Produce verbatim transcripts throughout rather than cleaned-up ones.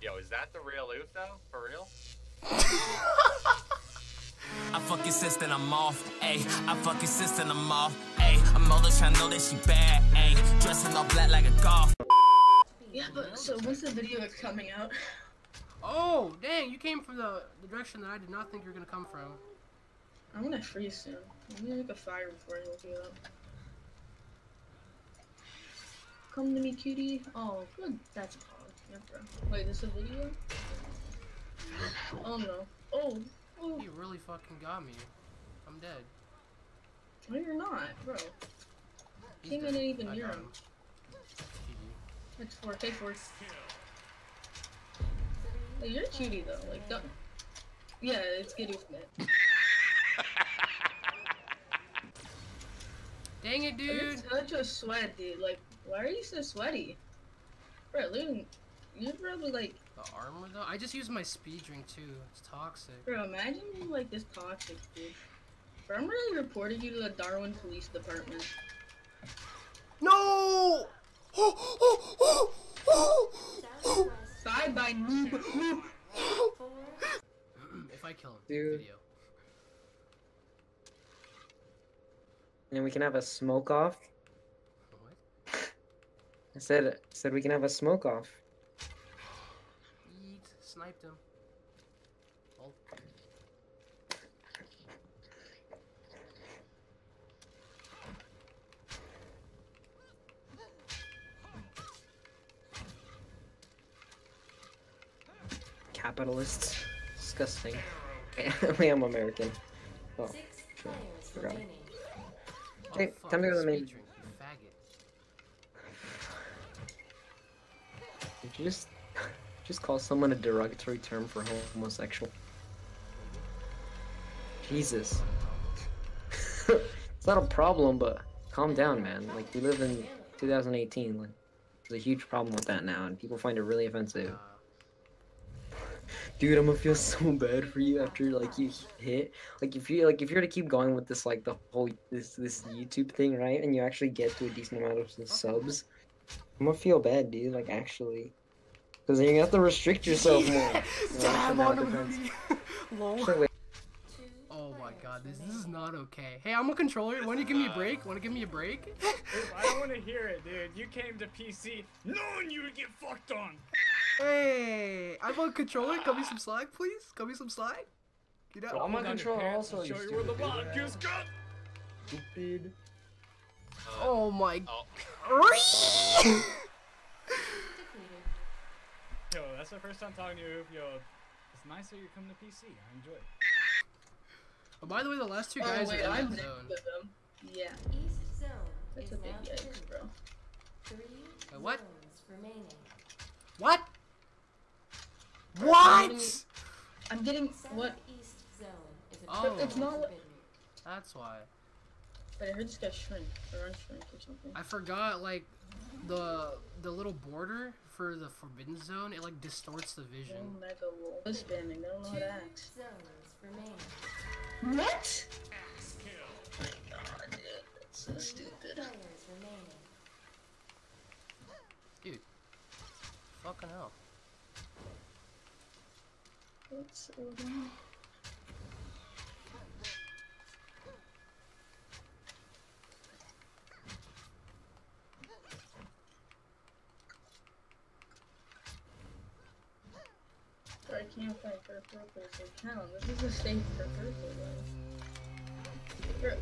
Yo, is that the real Oof though? For real? I fuck your sister and I'm off, ayy. I fuck your sister and I'm off, ayy. I'm older trying to know that she bad, ayy. Dressing all black like a golf. Yeah, but so when's the video that's coming out? Oh, dang, you came from the, the direction that I did not think you were gonna come from. I'm gonna freeze soon. I'm gonna make a fire before I look it up. Come to me, cutie. Oh, good. That's a pause. Yeah, bro. Wait, this is a video? Oh no. Oh. Oh. You really fucking got me. I'm dead. No, you're not, bro. Came in and even near him. It's four. Take four. Like, you're a cutie though. Like, don't. Yeah, it's good with me. Dang it, dude. You're such a sweat, dude. Like, why are you so sweaty? Bro, Loon, you probably like... The armor, though? I just used my speed drink, too. It's toxic. Bro, imagine being, like, this toxic, dude. Bro, I'm really reporting you to the Darwin Police Department. No! Side by noob. If I kill him, dude. Video. And we can have a smoke off. What? I said I said we can have a smoke off. Eat, sniped him. Oh. Capitalists, disgusting. I am American. Oh, Six sure. Forgot. Okay, oh, time to go to the main. Drink, you faggot. Did you just, just call someone a derogatory term for homosexual? Jesus. It's not a problem, but calm down, man. Like, we live in two thousand eighteen. Like, there's a huge problem with that now, and people find it really offensive. Dude, I'm gonna feel so bad for you after like you hit. Like if you like if you're to keep going with this like the whole this this YouTube thing, right? And you actually get to a decent amount of subs, I'm gonna feel bad, dude. Like actually, because then you have to restrict yourself more. Damn, on the Lol. Oh my God, this this is not okay. Hey, I'm a controller. Wanna give me a break? Wanna give me a break? I don't wanna hear it, dude. You came to P C knowing you would get fucked on. Hey, I'm on controller. Cut me some slack, please. Cut me some slack. Get out. Bro, I'm on controller also. Show you where the lock is. Cut. Stupid. Oh my. Oh. Yo, that's the first time talking to you. Yo, it's nice that you come to P C. I enjoy it. Oh, by the way, the last two guys oh, wait, are I'm in zone. Them. Yeah. East zone. That's a big yikes, bro. Three uh, what? What? What? I'm getting what? Oh, it's not. That's why. But I heard this guy shrink or unshrink or something. I forgot like the the little border for the forbidden zone. It like distorts the vision. Oh mega wall. They're spamming. They don't know how to act. What? Oh my God, dude, that's so stupid. Dude, fucking hell. What's so wrong? I can't fight for a purpose account. This is a safe for purpose. Bro.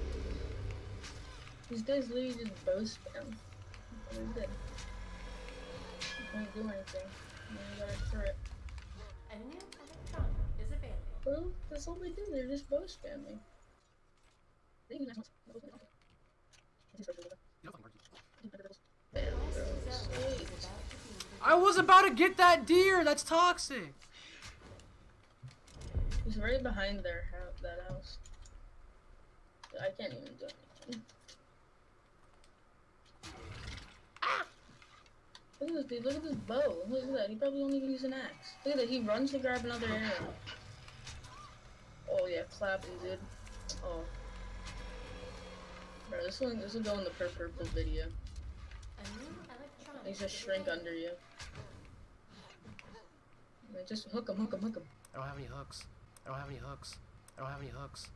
These guys literally just bow spam. What is it? I can't do anything. I gotta turret. A new electron is available. Well, that's all they do. They're just bow spamming. They even have to I was about to get that deer! That's toxic! He's right behind their house, that house. I can't even do anything. Ah! Look at this dude, look at this bow. Look at that, he probably won't even use an axe. Look at that, he runs to grab another arrow. Oh yeah, clapping dude. Oh. Bro, this one, this will go in the purple video. He's a shrink under you. Just hook him, hook him, hook him. I don't have any hooks. I don't have any hooks. I don't have any hooks.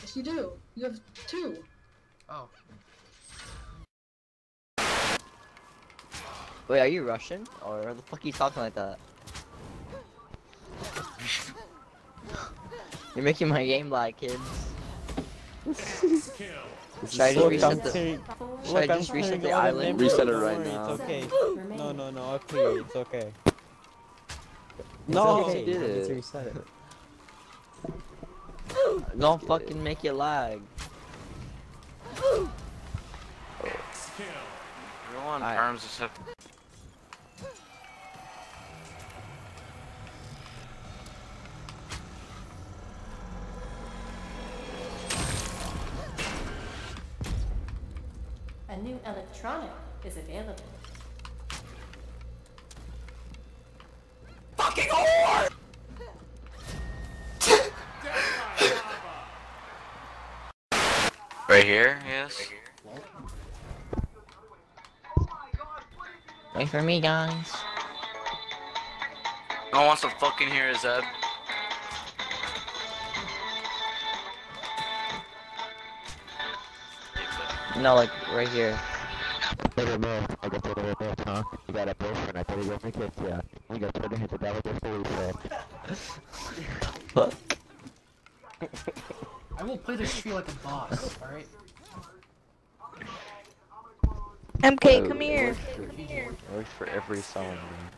Yes, you do. You have two. Oh. Wait, are you Russian? Or the fuck are you talking like that? You're making my game lag, kids. Should I just look, reset I'm the, saying, should look, I just reset the island? Reset it right now. It's okay. No, no, no, up to you. It's okay. No! Okay. Did it. Reset it. Don't fucking make it lag. We're on arms and stuff. A new electronic is available. Fucking whore! Right here, yes. Right here. Wait for me, guys. No one wants to fucking hear his head. No, like right here. I got to the boat, huh? You got a boyfriend, I thought you got my kids, yeah. You got to hit the devil with your food, bro. Fuck. I will play this tree like a boss, alright? M K, oh, come here. For, come here. It works for every song, man.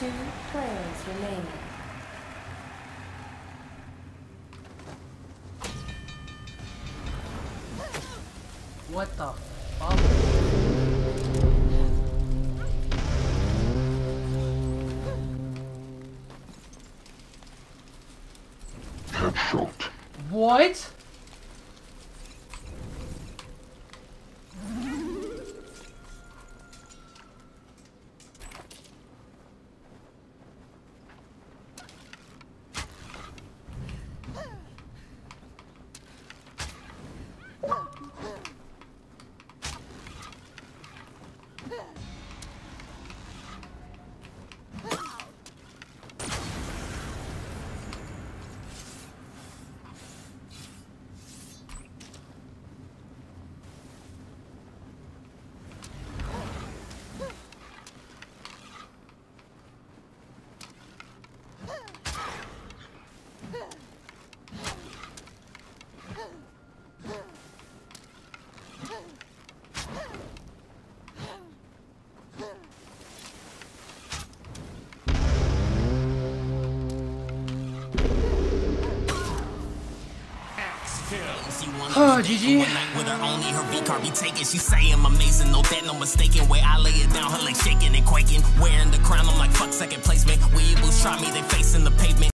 Two players remaining. What the fuck? Headshot. What? Oh, G G. One night with her only, her V-car be taking. She say I'm amazing, no that, no mistaken. Way I lay it down, her legs shaking and quaking. Wearing the crown, I'm like, fuck second placement. Weebles try me, they facing the pavement.